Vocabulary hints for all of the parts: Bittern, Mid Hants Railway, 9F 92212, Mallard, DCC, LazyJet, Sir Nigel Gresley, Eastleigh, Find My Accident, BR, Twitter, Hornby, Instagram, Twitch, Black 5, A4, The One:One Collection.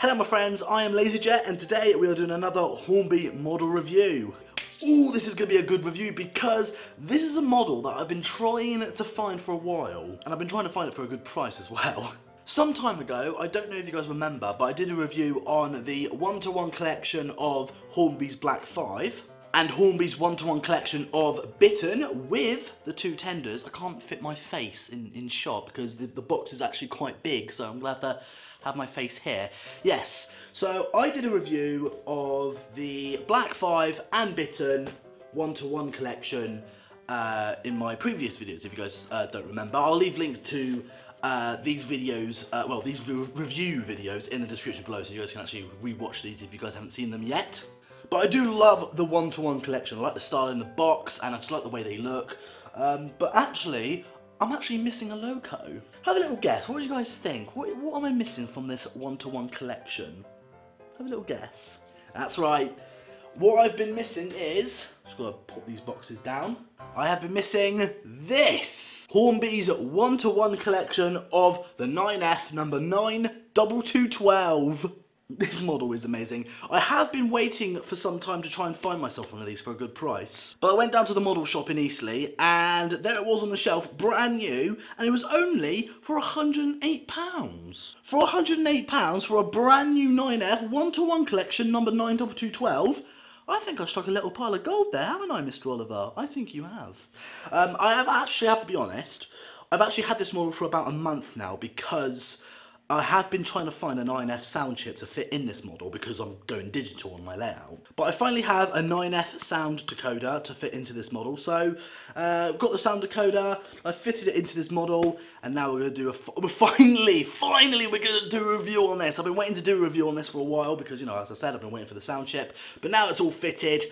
Hello my friends, I am LazyJet and today we are doing another Hornby model review. Ooh, this is going to be a good review because this is a model that I've been trying to find for a while and I've been trying to find it for a good price as well. Some time ago, I don't know if you guys remember, but I did a review on the one-to-one collection of Hornby's Black 5 and Hornby's one-to-one collection of Bittern with the two tenders. I can't fit my face in shot because the box is actually quite big, so I'm glad that have my face here. Yes, so I did a review of the Black 5 and Bittern one-to-one collection in my previous videos, if you guys don't remember. I'll leave links to these videos, well, these review videos in the description below so you guys can actually re-watch these if you guys haven't seen them yet. But I do love the one-to-one collection. I like the style in the box and I just like the way they look. But actually, I'm actually missing a loco. Have a little guess, what do you guys think? What am I missing from this one-to-one collection? Have a little guess. That's right, what I've been missing is, just gotta pop these boxes down. I have been missing this! Hornby's one-to-one collection of the 9F 92212. This model is amazing. I have been waiting for some time to try and find myself one of these for a good price. But I went down to the model shop in Eastleigh and there it was on the shelf, brand new, and it was only for £108. For £108 for a brand new 9F one-to-one collection number 92212, I think I struck a little pile of gold there, haven't I, Mr. Oliver? I think you have. I have to be honest, I've actually had this model for about a month now because I have been trying to find a 9F sound chip to fit in this model because I'm going digital on my layout. But I finally have a 9F sound decoder to fit into this model. So I've got the sound decoder, I fitted it into this model, and now we're going to do a finally we're going to do a review on this. I've been waiting to do a review on this for a while because, you know, as I said, I've been waiting for the sound chip. But now it's all fitted.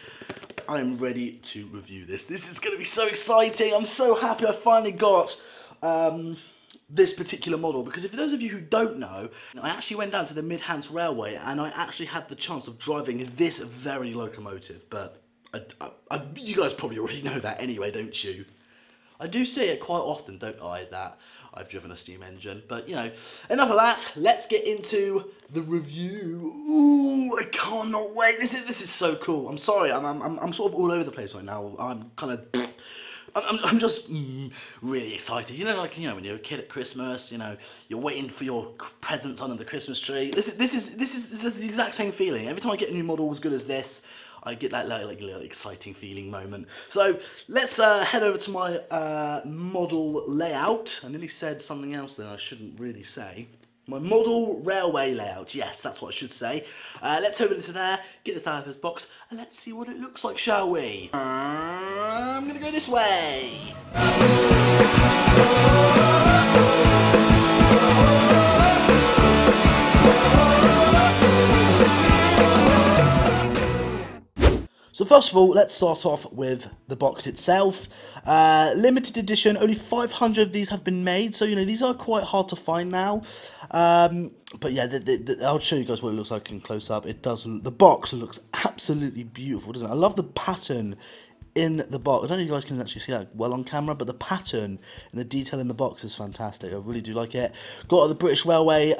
I'm ready to review this. This is going to be so exciting. I'm so happy I finally got this particular model, because if those of you who don't know, I actually went down to the Mid Hants Railway and I actually had the chance of driving this very locomotive, but you guys probably already know that anyway, don't you? I do see it quite often, don't I, that I've driven a steam engine, but you know, enough of that, let's get into the review. Ooh, I cannot wait, this is so cool. I'm sorry, I'm sort of all over the place right now, I'm kind of I'm just really excited. You know, like, you know, when you're a kid at Christmas, you know, you're waiting for your presents under the Christmas tree. This is the exact same feeling. Every time I get a new model as good as this, I get that like little exciting feeling moment. So let's head over to my model layout. I nearly said something else then I shouldn't really say. My model railway layout, yes, that's what I should say. Let's head over to there, get this out of this box, and let's see what it looks like, shall we? I'm gonna go this way. So first of all, let's start off with the box itself. Limited edition, only 500 of these have been made, so you know these are quite hard to find now. But yeah, I'll show you guys what it looks like in close up. It does. The box looks absolutely beautiful, doesn't it? I love the pattern in the box. I don't know if you guys can actually see that well on camera, but the pattern and the detail in the box is fantastic. I really do like it. Got the British Railway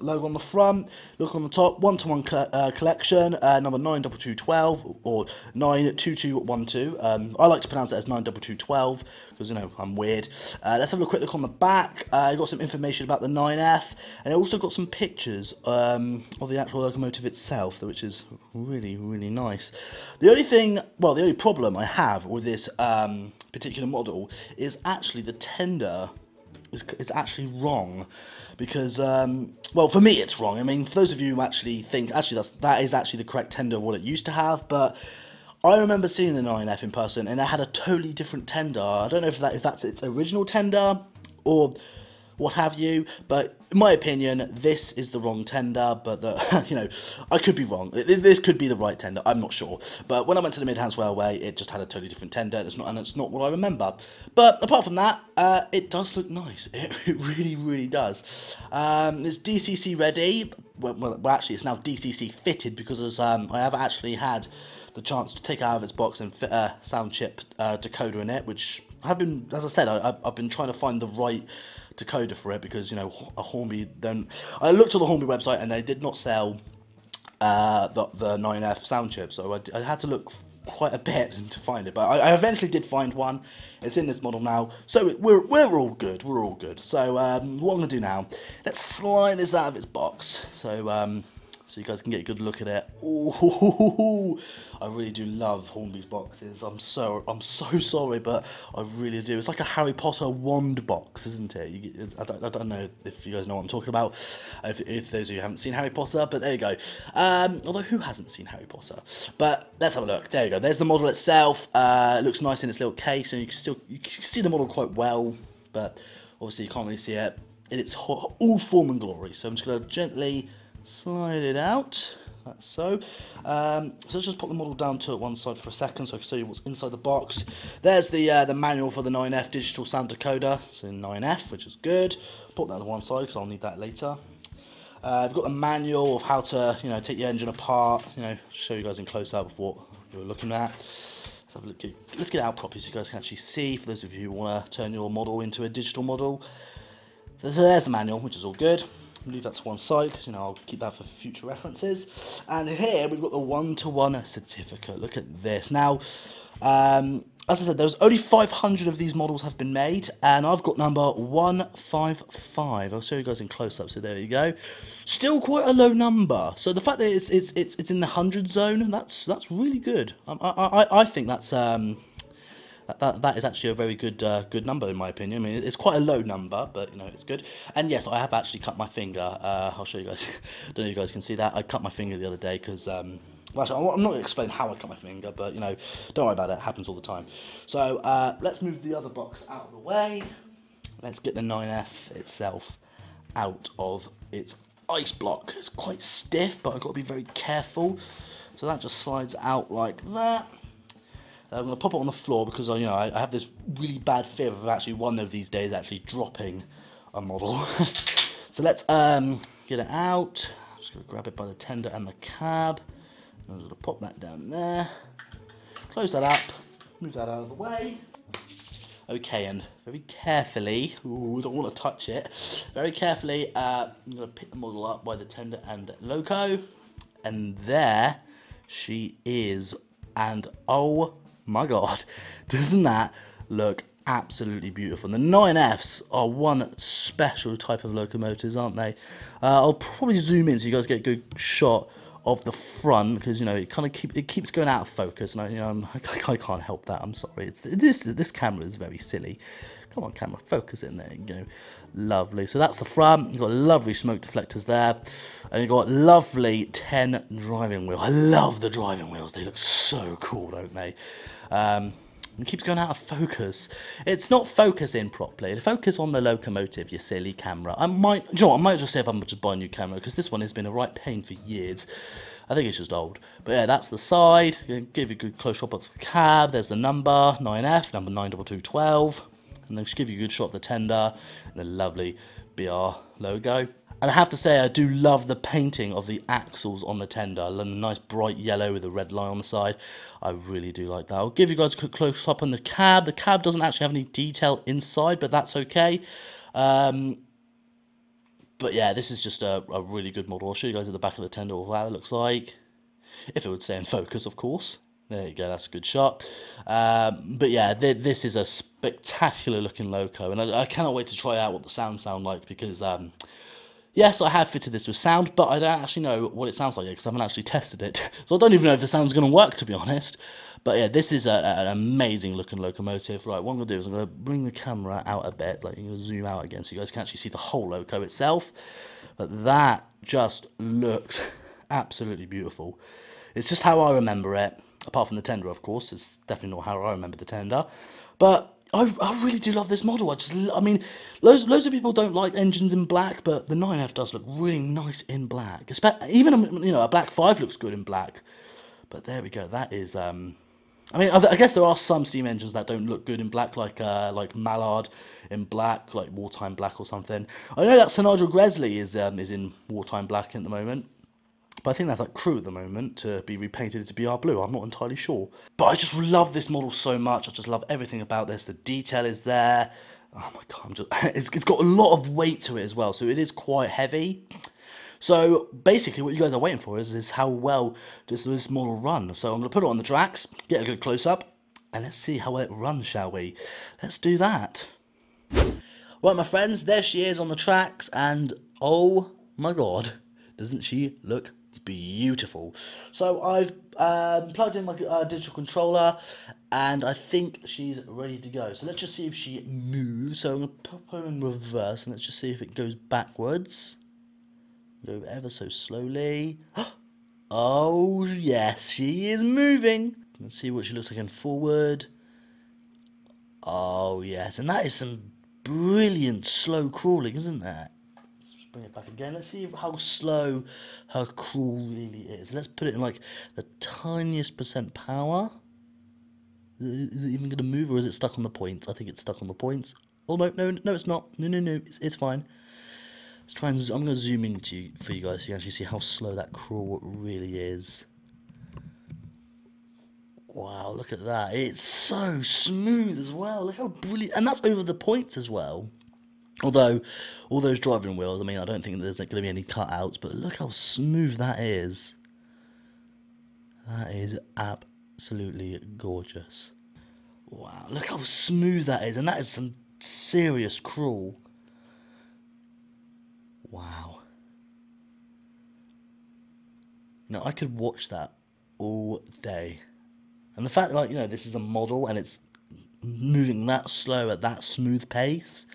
logo on the front. Look on the top, one-to-one collection, number 92212 or 92212. I like to pronounce it as 92212 because, you know, I'm weird. Let's have a quick look on the back. I've got some information about the 9F, and I also got some pictures of the actual locomotive itself, which is really, really nice. The only thing, well, the only problem I have with this particular model is actually the tender is actually wrong, because well, for me it's wrong. I mean, for those of you who actually think actually that is actually the correct tender of what it used to have, but I remember seeing the 9F in person and it had a totally different tender. I don't know if that's its original tender or what have you, but in my opinion this is the wrong tender, but you know, I could be wrong. This could be the right tender, I'm not sure, but when I went to the Mid Hants Railway it just had a totally different tender, and it's not what I remember. But apart from that, it does look nice, it really, really does. It's DCC ready, well actually it's now DCC fitted, because I have actually had the chance to take it out of its box and fit a sound chip decoder in it, which have been, as I said, I've been trying to find the right decoder for it, because, you know, a Hornby, then I looked at the Hornby website and they did not sell the 9F sound chip, so I had to look quite a bit to find it, but I eventually did find one. It's in this model now, so we're all good, we're all good. So what I'm gonna do now, let's slide this out of its box, so so you guys can get a good look at it. Ooh, I really do love Hornby's boxes. I'm so sorry, but I really do. It's like a Harry Potter wand box, isn't it? I don't know if you guys know what I'm talking about, if those of you haven't seen Harry Potter, but there you go. Although who hasn't seen Harry Potter? But let's have a look. There you go. There's the model itself. It looks nice in its little case, and you can see the model quite well, but obviously you can't really see it in its all form and glory. So I'm just gonna gently slide it out, that's so. So let's just pop the model down to one side for a second so I can show you what's inside the box. There's the manual for the 9F digital sound decoder, so 9F, which is good. Put that to one side because I'll need that later. I've got the manual of how to, you know, take the engine apart, you know, show you guys in close up of what we were looking at. Let's have a look at, let's get it out properly so you guys can actually see, for those of you who want to turn your model into a digital model. So there's the manual, which is all good. Leave that to one side because, you know, I'll keep that for future references. And here we've got the one-to-one certificate. Look at this. Now, as I said, there's only 500 of these models have been made, and I've got number 155. I'll show you guys in close-up. So there you go. Still quite a low number. So the fact that it's in the 100 zone, that's really good. I think that's That is actually a very good good number, in my opinion. I mean, it's quite a low number, but, you know, it's good. And yes, I have actually cut my finger. I'll show you guys. I don't know if you guys can see that. I cut my finger the other day because, well, actually, I'm not going to explain how I cut my finger, but, you know, don't worry about it. It happens all the time. So let's move the other box out of the way. Let's get the 9F itself out of its ice block. It's quite stiff, but I've got to be very careful. So that just slides out like that. I'm going to pop it on the floor because, you know, I have this really bad fear of actually one of these days actually dropping a model. So let's get it out. I'm just going to grab it by the tender and the cab. I'm going to pop that down there. Close that up. Move that out of the way. Okay, and very carefully, ooh, don't want to touch it. Very carefully, I'm going to pick the model up by the tender and loco. And there she is. And oh my god, doesn't that look absolutely beautiful? And the 9Fs are one special type of locomotives, aren't they? I'll probably zoom in so you guys get a good shot of the front, because, you know, it kind of keeps going out of focus, and I can't help that. I'm sorry. It's this camera is very silly. Come on, camera, focus in there. You go, lovely. So that's the front. You've got lovely smoke deflectors there, and you've got lovely 10 driving wheels. I love the driving wheels. They look so cool, don't they? It keeps going out of focus. It's not focusing properly. Focus on the locomotive, you silly camera. I might just say if I'm just buy a new camera, because this one has been a right pain for years. I think it's just old. But yeah, that's the side. Give you a good close shot of the cab. There's the number 9F, number 92212, and then just give you a good shot of the tender and the lovely BR logo. And I have to say, I do love the painting of the axles on the tender. I love the nice bright yellow with a red line on the side. I really do like that. I'll give you guys a quick close-up on the cab. The cab doesn't actually have any detail inside, but that's okay. But yeah, this is just a really good model. I'll show you guys at the back of the tender what that looks like. If it would stay in focus, of course. There you go, that's a good shot. But yeah, this is a spectacular looking loco. And I cannot wait to try out what the sound like, because... yes, I have fitted this with sound, but I don't actually know what it sounds like yet because I haven't actually tested it. So I don't even know if the sound's going to work, to be honest. But yeah, this is an amazing looking locomotive. Right, what I'm going to do is I'm going to bring the camera out a bit. Like, I'm going to zoom out again so you guys can actually see the whole loco itself. But that just looks absolutely beautiful. It's just how I remember it, apart from the tender, of course. It's definitely not how I remember the tender. But... I really do love this model. I mean, loads of people don't like engines in black, but the 9F does look really nice in black. Even, you know, a Black 5 looks good in black. But there we go. That is, I mean, I guess there are some steam engines that don't look good in black, like Mallard in black, like wartime black or something. I know that Sir Nigel Gresley is in wartime black at the moment. But I think that's like crew at the moment to be repainted to BR blue. I'm not entirely sure. But I just love this model so much. I just love everything about this. The detail is there. Oh my God, it's got a lot of weight to it as well. So it is quite heavy. So basically what you guys are waiting for is how well does this model run. So I'm going to put it on the tracks, get a good close-up, and let's see how well it runs, shall we? Let's do that. Right, my friends, there she is on the tracks, and oh my God, doesn't she look beautiful? So I've plugged in my digital controller, and I think she's ready to go. So let's just see if she moves. So I'm going to pop her in reverse, and let's just see if it goes backwards. Go ever so slowly. Oh yes, she is moving. Let's see what she looks like in forward. Oh yes, and that is some brilliant slow crawling, isn't that? Let's bring it back again. Let's see how slow her crawl really is. Let's put it in like the tiniest percent power. Is it even going to move, or is it stuck on the points? I think it's stuck on the points. Oh no, no, no, it's not. No, no, no, it's fine. Let's try and I'm going to zoom in for you guys so you can actually see how slow that crawl really is. Wow, look at that. It's so smooth as well. Look how brilliant. And that's over the points as well. Although, all those driving wheels, I mean, I don't think there's going to be any cutouts, but look how smooth that is. That is absolutely gorgeous. Wow, look how smooth that is. And that is some serious crawl. Wow. You know, I could watch that all day. And the fact that, like, you know, this is a model and it's moving that slow at that smooth pace,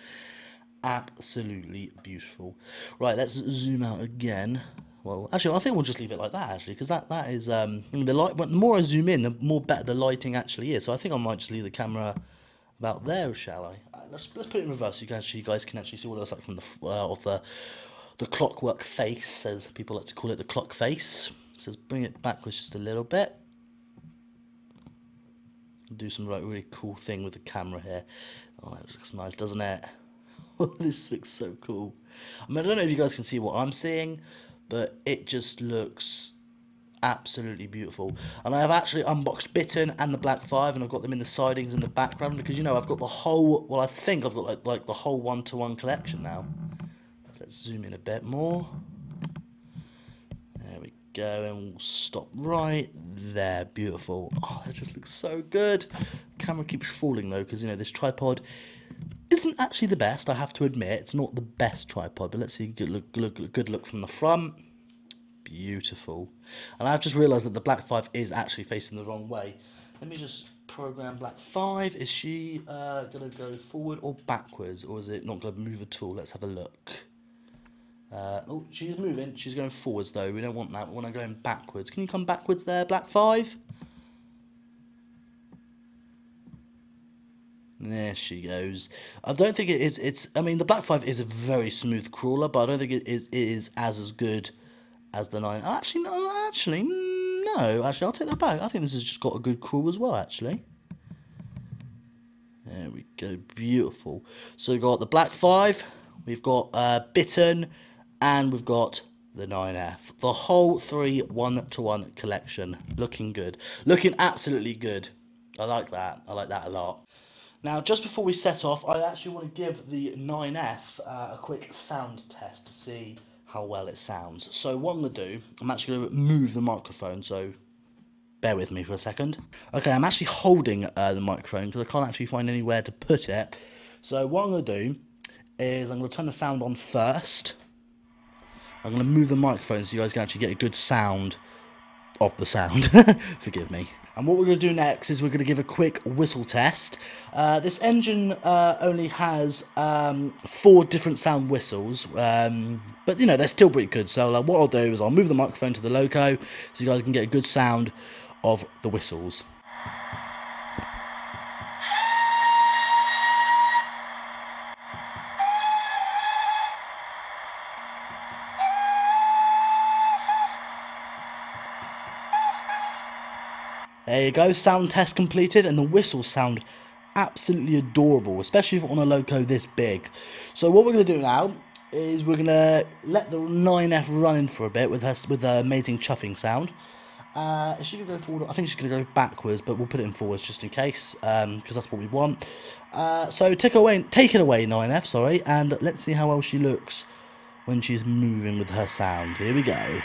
absolutely beautiful. Right, let's zoom out again. Well, actually, I think we'll just leave it like that, actually, because that is, I mean, the light, but the more I zoom in, the more better the lighting actually is. So I think I might just leave the camera about there, shall I? Let's put it in reverse so you guys can actually see what it looks like from the, the clockwork face, as people like to call it, the clock face. So let's bring it backwards just a little bit. Do some like really cool thing with the camera here. Oh, that looks nice, doesn't it? Oh, this looks so cool. I mean, I don't know if you guys can see what I'm seeing, but it just looks absolutely beautiful. And I have actually unboxed Bittern and the Black 5, and I've got them in the sidings in the background because, you know, I've got the whole, well, I think I've got like the whole one-to-one collection now. Let's zoom in a bit more. There we go, and we'll stop right there. Beautiful. Oh, that just looks so good. Camera keeps falling though because, you know, this tripod isn't actually the best, I have to admit. It's not the best tripod, but let's see a good look from the front. Beautiful. And I've just realised that the Black 5 is actually facing the wrong way. Let me just program Black 5. Is she going to go forward or backwards? Or is it not going to move at all? Let's have a look. Oh, she's moving. She's going forwards, though. We don't want that. We want her going backwards. Can you come backwards there, Black 5? There she goes. I don't think it is. I mean, the Black 5 is a very smooth crawler, but I don't think it is as good as the 9. Actually, I'll take that back. I think this has just got a good crawl as well, actually. There we go. Beautiful. So we've got the Black 5, we've got Bittern, and we've got the 9F. The whole 3 1-to-1 collection. Looking good. Looking absolutely good. I like that. I like that a lot. Now, just before we set off, I actually want to give the 9F a quick sound test to see how well it sounds. So what I'm going to do, I'm actually going to move the microphone, so bear with me for a second. Okay, I'm actually holding the microphone because I can't actually find anywhere to put it. So what I'm going to do is I'm going to turn the sound on first. I'm going to move the microphone so you guys can actually get a good sound of the sound. Forgive me. And what we're going to do next is we're going to give a quick whistle test. This engine only has 4 different sound whistles, but, you know, they're still pretty good. So what I'll do is I'll move the microphone to the loco so you guys can get a good sound of the whistles. There you go, sound test completed, and the whistles sound absolutely adorable, especially if on a loco this big. So what we're going to do now is we're gonna let the 9F run in for a bit with her amazing chuffing sound. Is she gonna go forward? I think she's gonna go backwards, but we'll put it in forwards just in case, because that's what we want. So take it away, 9F. Sorry, and let's see how well she looks when she's moving with her sound. Here we go.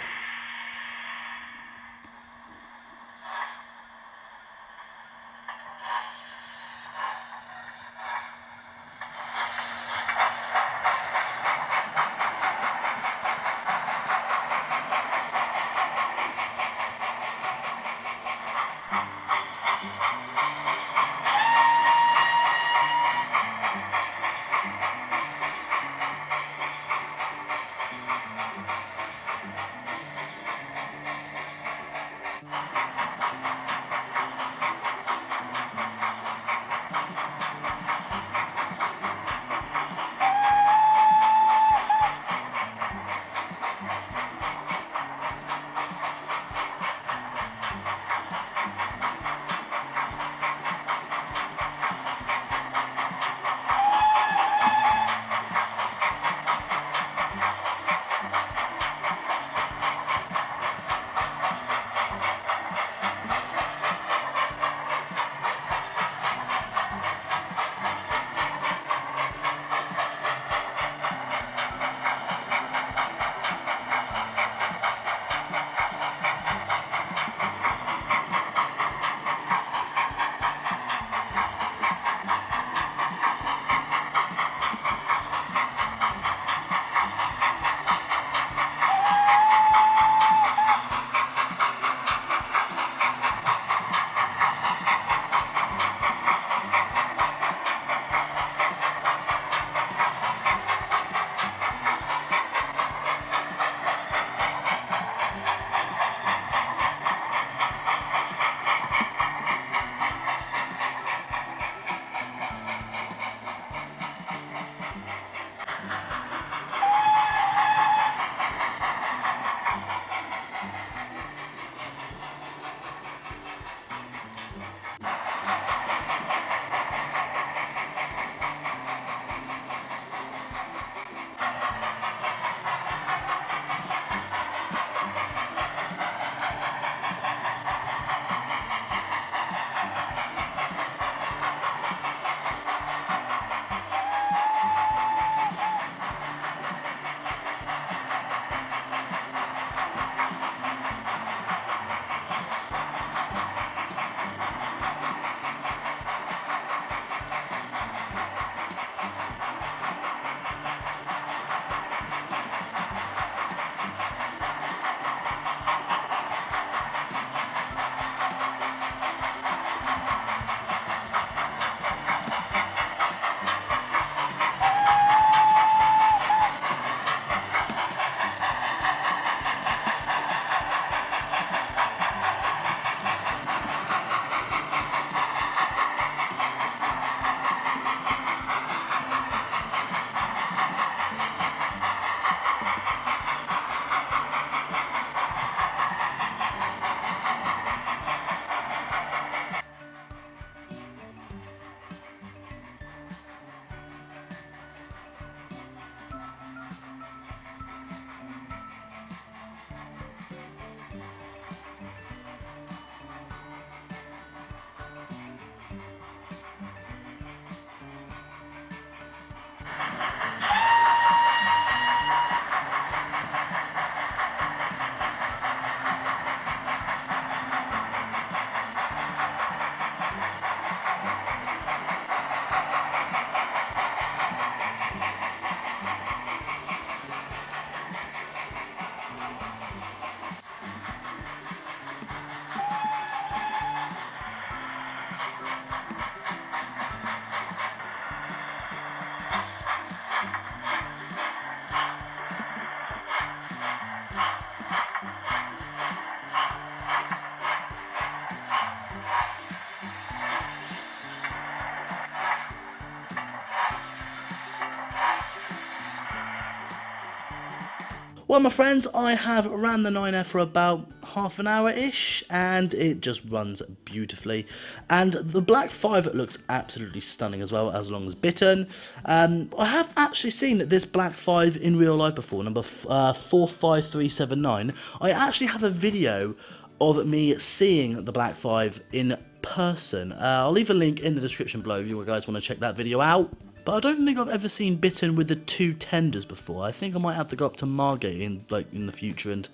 Well, my friends, I have ran the 9F for about half an hour-ish, and it just runs beautifully. And the Black 5 looks absolutely stunning as well, as long as Bittern. I have actually seen this Black 5 in real life before, number 45379. I actually have a video of me seeing the Black 5 in person. I'll leave a link in the description below if you guys want to check that video out. But I don't think I've ever seen Bittern with the two tenders before. I think I might have to go up to Margate in the future and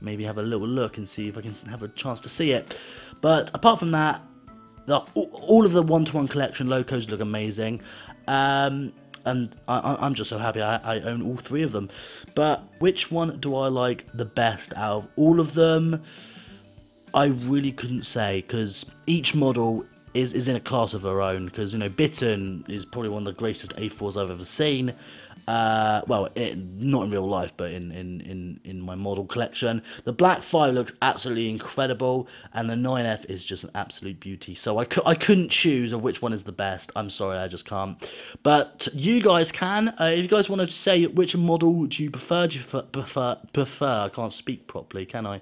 maybe have a little look and see if I can have a chance to see it. But apart from that, all of the one-to-one collection locos look amazing. And I'm just so happy I own all three of them. But which one do I like the best out of all of them? I really couldn't say, because each model is in a class of her own, because, you know, Bittern is probably one of the greatest A4s I've ever seen. Well, not in real life, but in my model collection. The Black 5 looks absolutely incredible, and the 9F is just an absolute beauty. So I couldn't choose of which one is the best. I'm sorry, I just can't. But you guys can. If you guys want to say which model do you prefer, I can't speak properly, can I?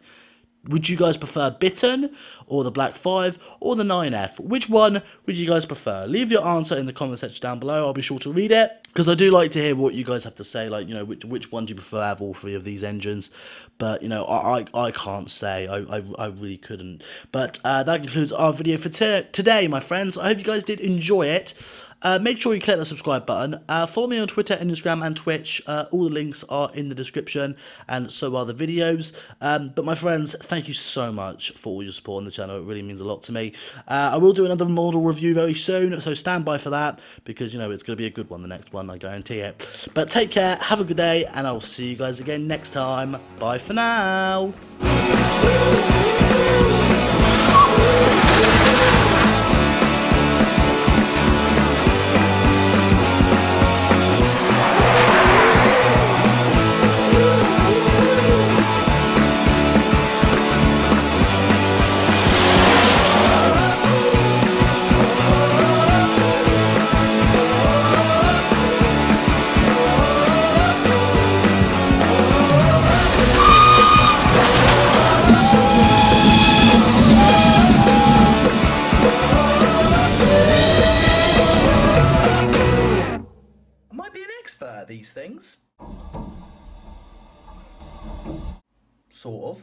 Would you guys prefer Bittern, or the Black 5, or the 9F? Which one would you guys prefer? Leave your answer in the comment section down below. I'll be sure to read it, because I do like to hear what you guys have to say. Like, you know, which one do you prefer out of all three of these engines? But, you know, I can't say. I really couldn't. But that concludes our video for today, my friends. I hope you guys did enjoy it. Make sure you click that subscribe button. Follow me on Twitter, Instagram and Twitch. All the links are in the description, and so are the videos. But my friends, thank you so much for all your support on the channel. It really means a lot to me. I will do another model review very soon, so stand by for that, because, you know, it's going to be a good one, the next one, I guarantee it. But take care, have a good day, and I'll see you guys again next time. Bye for now. These things. Sort of.